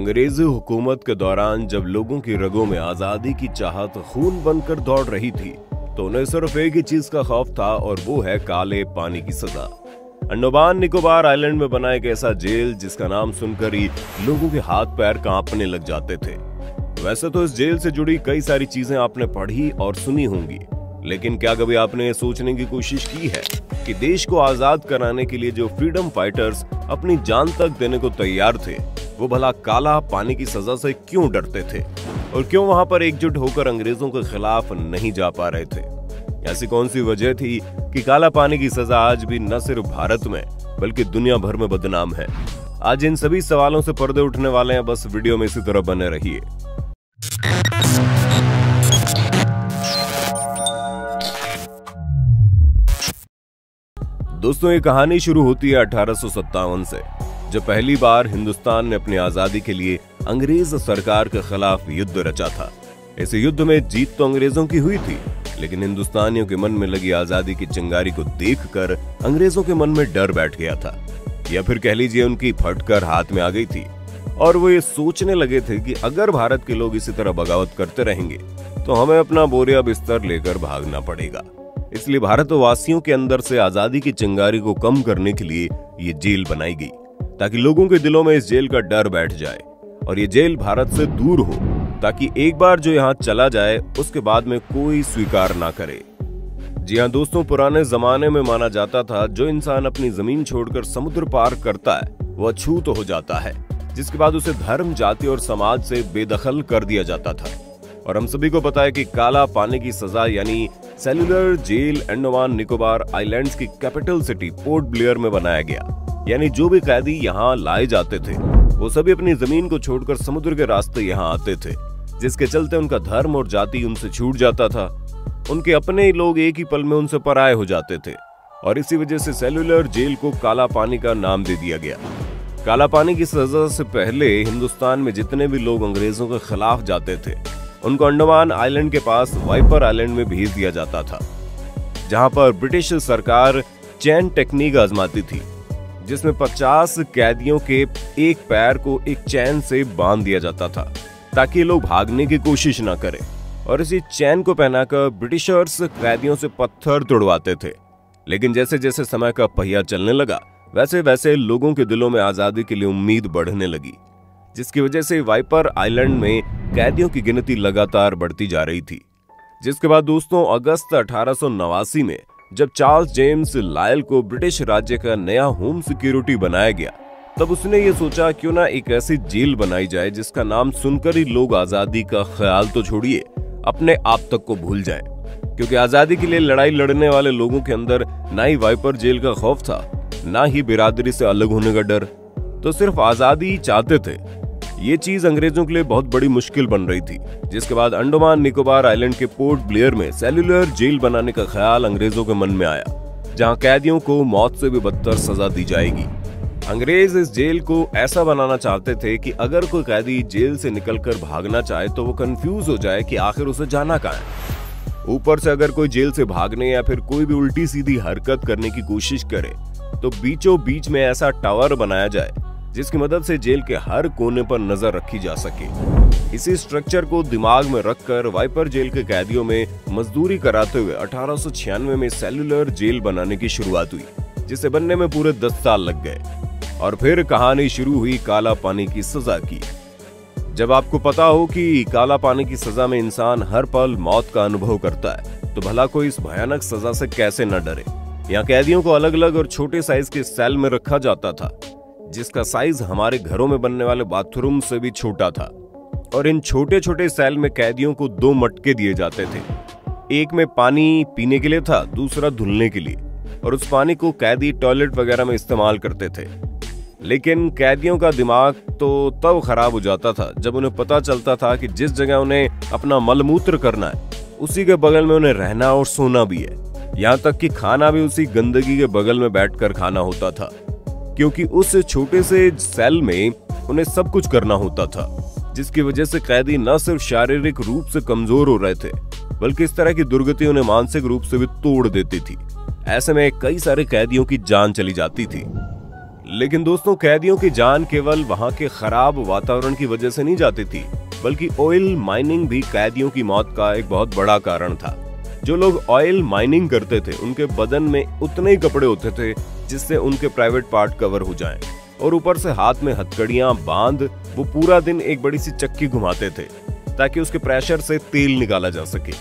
अंग्रेजी हुकूमत के दौरान जब लोगों की रगों में आज़ादी की चाहत खून बनकर दौड़ रही थी तो उन्हें सिर्फ एक ही चीज का खौफ था और वो है काले पानी की सजा। अंडमान निकोबार आइलैंड में बना एक ऐसा जेल जिसका नाम सुनकर ही लोगों के हाथ पैर कांपने लग जाते थे। वैसे तो इस जेल से जुड़ी कई सारी चीजें आपने पढ़ी और सुनी होंगी, लेकिन क्या कभी आपने ये सोचने की कोशिश की है कि देश को आजाद कराने के लिए जो फ्रीडम फाइटर्स अपनी जान तक देने को तैयार थे वो भला काला पानी की सजा से क्यों डरते थे और क्यों वहां पर एकजुट होकर अंग्रेजों के खिलाफ नहीं जा पा रहे थे? ऐसी कौन सी वजह थी कि काला पानी की सजा आज भी न सिर्फ भारत में बल्कि दुनिया भर में बदनाम है? आज इन सभी सवालों से पर्दे उठने वाले हैं, बस वीडियो में इसी तरह बने रहिए। दोस्तों, ये कहानी शुरू होती है 1857 से, जब पहली बार हिंदुस्तान ने अपनी आजादी के लिए अंग्रेज सरकार के खिलाफ युद्ध रचा था। इस युद्ध में जीत तो अंग्रेजों की हुई थी, लेकिन हिंदुस्तानियों के मन में लगी आजादी की चिंगारी को देखकर अंग्रेजों के मन में डर बैठ गया था, या फिर कह लीजिए उनकी फटकर हाथ में आ गई थी और वो ये सोचने लगे थे कि अगर भारत के लोग इसी तरह बगावत करते रहेंगे तो हमें अपना बोरिया बिस्तर लेकर भागना पड़ेगा। इसलिए भारतवासियों के अंदर से आजादी की चिंगारी को कम करने के लिए ये जेल बनाई गई ताकि लोगों के दिलों में इस जेल का डर बैठ जाए और ये जेल भारत से दूर हो, ताकि एक बार जो यहाँ चला जाए उसके बाद में कोई स्वीकार ना करे। जी हाँ दोस्तों, पुराने जमाने में माना जाता था जो इंसान अपनी जमीन छोड़कर समुद्र पार करता है वो अछूत हो जाता है, जिसके बाद उसे धर्म, जाति और समाज से बेदखल कर दिया जाता था। और हम सभी को पता है कि काला पानी की सजा यानी cellular jail Andaman Nicobar islands की कैपिटल सिटी पोर्ट ब्लियर में बनाया गया, यानी जो भी कैदी यहाँ लाए जाते थे वो सभी अपनी जमीन को छोड़कर समुद्र के रास्ते यहाँ आते थे, जिसके चलते उनका धर्म और जाति उनसे छूट जाता था। उनके अपने ही लोग एक ही पल में उनसे पराए हो जाते थे और इसी वजह से सेल्युलर जेल को काला पानी का नाम दे दिया गया। काला पानी की सजा से पहले हिंदुस्तान में जितने भी लोग अंग्रेजों के खिलाफ जाते थे उनको अंडमान आइलैंड के पास वाइपर आइलैंड में भेज दिया जाता था, जहां पर ब्रिटिश सरकार चैन टेक्निक आजमाती थी, जिसमें 50 कैदियों के एक पैर को एक चैन से बांध दिया जाता था ताकि लोग भागने की कोशिश ना करें, और इसी चैन को पहनाकर ब्रिटिशर्स कैदियों से पत्थर तोड़वाते थे। लेकिन जैसे जैसे समय का पहिया चलने लगा वैसे वैसे लोगों के दिलों में आजादी के लिए उम्मीद बढ़ने लगी, जिसकी वजह से वाइपर आइलैंड में कैदियों की गिनती लगातार बढ़ती जा रही थी। जिसके बाद दोस्तों अगस्त 1889 में जब चार्ल्स जेम्स लायल को ब्रिटिश राज्य का नया होम सिक्योरिटी बनाया गया, तब उसने ये सोचा क्यों ना एक ऐसी जेल बनाई जाए जिसका नाम सुनकर ही लोग आजादी का ख्याल तो छोड़िए अपने आप तक को भूल जाए, क्योंकि आजादी के लिए लड़ाई लड़ने वाले लोगों के अंदर ना ही वाइपर जेल का खौफ था, ना ही बिरादरी से अलग होने का डर, तो सिर्फ आजादी ही चाहते थे। ये चीज अंग्रेजों के लिए बहुत बड़ी मुश्किल बन रही थी, जिसके बाद अंडमान निकोबार आइलैंड के पोर्ट ब्लियर में सेल्युलर जेल बनाने का ख्याल अंग्रेजों के मन में आया, जहां कैदियों को मौत से भी बदतर सजा दी जाएगी। अंग्रेज इस जेल को ऐसा बनाना चाहते थे कि अगर कोई कैदी जेल से निकलकर भागना चाहे तो वो कंफ्यूज हो जाए कि आखिर उसे जाना कहाँ है। ऊपर से अगर कोई जेल से भागने या फिर कोई भी उल्टी सीधी हरकत करने की कोशिश करे तो बीचों बीच में ऐसा टावर बनाया जाए जिसकी मदद से जेल के हर कोने पर नजर रखी जा सके। इसी स्ट्रक्चर को दिमाग में रखकर वाइपर जेल के कैदियों में मजदूरी कराते हुए 1896 में सेल्युलर जेल बनाने की शुरुआत हुई, जिसे बनने में पूरे 10 साल लग गए। और फिर कहानी शुरू हुई काला पानी की सजा की। जब आपको पता हो कि काला पानी की सजा में इंसान हर पल मौत का अनुभव करता है तो भला कोई इस भयानक सजा से कैसे न डरे। यहाँ कैदियों को अलग अलग और छोटे साइज के सेल में रखा जाता था, जिसका साइज हमारे घरों में बनने वाले बाथरूम से भी छोटा था। और इन छोटे छोटे सेल में कैदियों को 2 मटके दिए जाते थे, एक में पानी पीने के लिए था, दूसरा धुलने के लिए, और उस पानी को कैदी टॉयलेट वगैरह में इस्तेमाल करते थे। लेकिन कैदियों का दिमाग तो तब खराब हो जाता था जब उन्हें पता चलता था कि जिस जगह उन्हें अपना मलमूत्र करना है उसी के बगल में उन्हें रहना और सोना भी है, यहाँ तक कि खाना भी उसी गंदगी के बगल में बैठकर खाना होता था, क्योंकि उस छोटे से सेल में उन्हें सब कुछ करना होता था, जिसकी वजह से कैदी न सिर्फ शारीरिक रूप से कमजोर हो रहे थे बल्कि इस तरह की दुर्गति उन्हें मानसिक रूप से भी तोड़ देती थी। ऐसे में कई सारे कैदियों की जान चली जाती थी। लेकिन दोस्तों, कैदियों की जान केवल वहां के खराब वातावरण की वजह से नहीं जाती थी, बल्कि ऑयल माइनिंग भी कैदियों की मौत का एक बहुत बड़ा कारण था। जो लोग ऑयल माइनिंग करते थे उनके बदन में उतने ही कपड़े होते थे जिससे उनके प्राइवेट पार्ट कवर हो जाएं, और ऊपर से हाथ में हथकड़ियां बांध वो पूरा दिन एक बड़ी सी चक्की घुमाते थे ताकि उसके प्रेशर से तेल निकाला जा सके।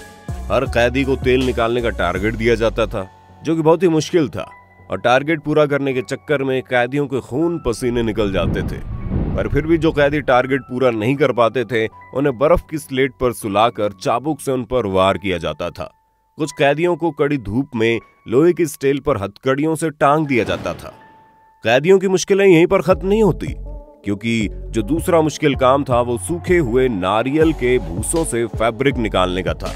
हर कैदी को तेल निकालने का टारगेट दिया जाता था जो कि बहुत ही मुश्किल था, और टारगेट पूरा करने के चक्कर में कैदियों के खून पसीने निकल जाते थे। पर फिर भी जो कैदी टारगेट पूरा नहीं कर पाते थे उन्हें बर्फ की स्लेट पर सुलाकर चाबुक से उन पर वार किया जाता था। कुछ कैदियों को कड़ी धूप में लोहे की स्टेल पर हथकड़ियों से टांग दिया जाता था। कैदियों की मुश्किलें यहीं पर खत्म नहीं होती, क्योंकि जो दूसरा मुश्किल काम था वो सूखे हुए नारियल के भूसों से फैब्रिक निकालने का था,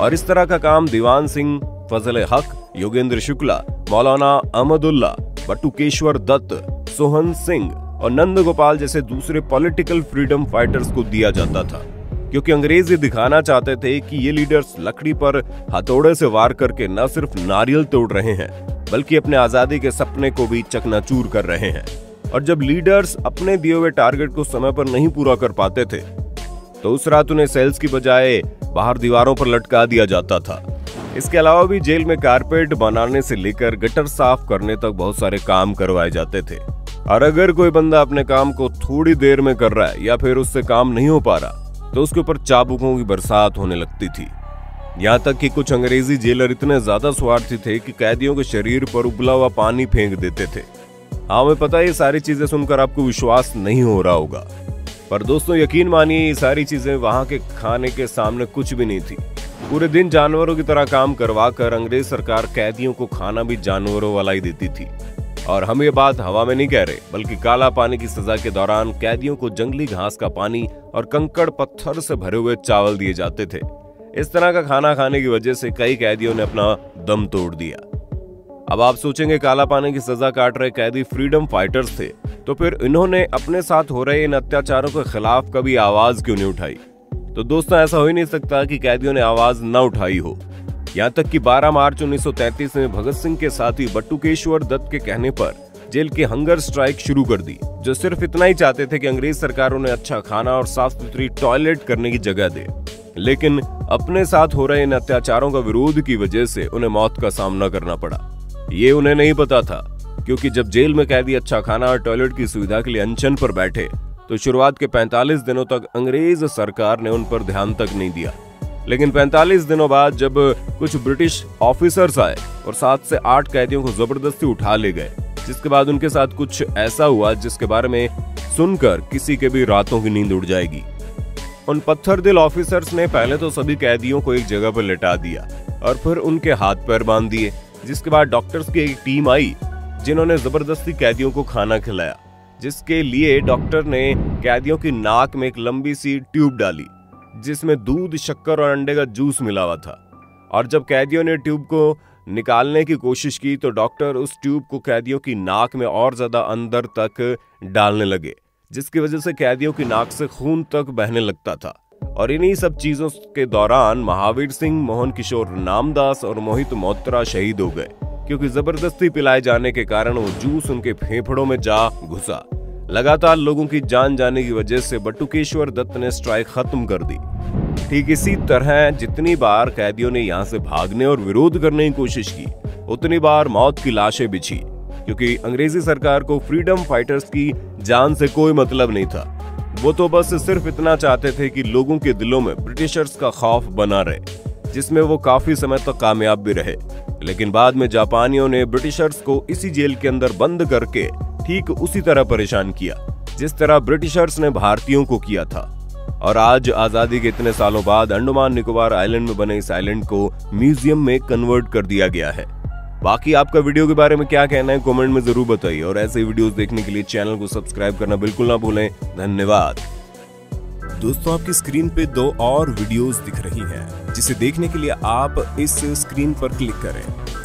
और इस तरह का काम दीवान सिंह, फजल हक, योगेंद्र शुक्ला, मौलाना अहमद उल्ला, बटुकेश्वर दत्त, सोहन सिंह और नंद गोपाल जैसे दूसरे पॉलिटिकल फ्रीडम फाइटर्स को दिया जाता था, क्योंकि अंग्रेज ये दिखाना चाहते थे कि ये लीडर्स लकड़ी पर हथौड़े से वार करके न सिर्फ नारियल तोड़ रहे हैं बल्कि अपने आजादी के सपने को भी चकनाचूर कर रहे हैं। और जब लीडर्स अपने दिए हुए टारगेट को समय पर नहीं पूरा कर पाते थे तो उस रात उन्हें सेल्स की बजाय बाहर दीवारों पर लटका दिया जाता था। इसके अलावा भी जेल में कारपेट बनाने से लेकर गटर साफ करने तक बहुत सारे काम करवाए जाते थे, और अगर कोई बंदा अपने काम को थोड़ी देर में कर रहा है या फिर उससे काम नहीं हो पा रहा तो उसके ऊपर चाबुकों की बरसात होने लगती थी। यहाँ तक कि कुछ अंग्रेजी जेलर इतने ज्यादा स्वार्थी थे कि कैदियों के शरीर पर उबला हुआ पानी फेंक देते थे। हाँ, मैं पता है ये सारी चीजें सुनकर आपको विश्वास नहीं हो रहा होगा, पर दोस्तों यकीन मानिए ये सारी चीजें वहां के खाने के सामने कुछ भी नहीं थी। पूरे दिन जानवरों की तरह काम करवा कर अंग्रेज सरकार कैदियों को खाना भी जानवरों वाला ही देती थी। और हम ये बात हवा में नहीं कह रहे, बल्कि काला पानी की सजा के दौरान कैदियों को जंगली घास का पानी और कंकड़ पत्थर से भरे हुए चावल दिए जाते थे। इस तरह का खाना खाने की वजह से कई कैदियों ने अपना दम तोड़ दिया। अब आप सोचेंगे काला पानी की सजा काट रहे कैदी फ्रीडम फाइटर्स थे, तो फिर इन्होंने अपने साथ हो रहे इन अत्याचारों के खिलाफ कभी आवाज क्यों नहीं उठाई? तो दोस्तों ऐसा हो ही नहीं सकता कि कैदियों ने आवाज न उठाई हो। यहाँ तक कि 12 मार्च 1933 में भगत सिंह के साथी बटुकेश्वर दत्त के कहने पर जेल के हंगर स्ट्राइक शुरू कर दी, जो सिर्फ इतना ही चाहते थे कि अंग्रेज सरकार उन्हें अच्छा खाना और साफ सुथरी टॉयलेट करने की जगह दे, लेकिन अपने साथ हो रहे इन अत्याचारों का विरोध की वजह से उन्हें मौत का सामना करना पड़ा। ये उन्हें नहीं पता था, क्योंकि जब जेल में कैदी अच्छा खाना और टॉयलेट की सुविधा के लिए अनशन पर बैठे तो शुरुआत के 45 दिनों तक अंग्रेज सरकार ने उन पर ध्यान तक नहीं दिया। लेकिन 45 दिनों बाद जब कुछ ब्रिटिश ऑफिसर्स आए और 7 से 8 कैदियों को जबरदस्ती उठा ले गए, जिसके बाद उनके साथ कुछ ऐसा हुआ जिसके बारे में सुनकर किसी के भी रातों की नींद उड़ जाएगी। उन पत्थर दिल ऑफिसर्स ने पहले तो सभी कैदियों को एक जगह पर लिटा दिया और फिर उनके हाथ पैर बांध दिए, जिसके बाद डॉक्टर्स की एक टीम आई जिन्होंने जबरदस्ती कैदियों को खाना खिलाया, जिसके लिए डॉक्टर ने कैदियों की नाक में एक लंबी सी ट्यूब डाली जिसमें दूध, शक्कर और अंडे का जूस मिला हुआ था। और जब कैदियों ने ट्यूब को निकालने की कोशिश की तो डॉक्टर उस ट्यूब को कैदियों की नाक में और ज़्यादा अंदर तक डालने लगे, जिसकी वजह से कैदियों की नाक से खून तक बहने लगता था। और इन्हीं सब चीज़ों के दौरान महावीर सिंह, मोहन किशोर, नामदास और मोहित मोहतरा शहीद हो गए, क्योंकि ज़बरदस्ती पिलाए जाने के कारण वो जूस उनके फेफड़ों में जा घुसा। लगातार लोगों की जान जाने की वजह से बटुकेश्वर दत्त ने स्ट्राइक खत्म कर दी। ठीक इसी तरह जितनी बार कैदियों ने यहाँ से भागने और विरोध करने की कोशिश की उतनी बार मौत की लाशें बिछी, क्योंकि अंग्रेजी सरकार को फ्रीडम फाइटर्स की जान से कोई मतलब नहीं था। वो तो बस सिर्फ इतना चाहते थे कि लोगों के दिलों में ब्रिटिशर्स का खौफ बना रहे, जिसमें वो काफी समय तक कामयाब भी रहे। लेकिन बाद में जापानियों ने ब्रिटिशर्स को इसी जेल के अंदर बंद करके ठीक उसी तरह परेशान किया जिस तरह ब्रिटिशर्स ने भारतीयों को किया था। और आज आजादी के इतने सालों बाद अंडमान निकोबार आइलैंड में बने इस आइलैंड को म्यूजियम में कन्वर्ट कर दिया गया है। बाकी आपका वीडियो के बारे में क्या कहना है कमेंट में जरूर बताइए, और ऐसे वीडियोस देखने के लिए चैनल को सब्सक्राइब करना बिल्कुल ना भूलें। धन्यवाद। दोस्तों, आपकी स्क्रीन पे 2 और वीडियोस दिख रही हैं, जिसे देखने के लिए आप इस स्क्रीन पर क्लिक करें।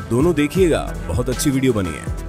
दोनों देखिएगा, बहुत अच्छी वीडियो बनी है।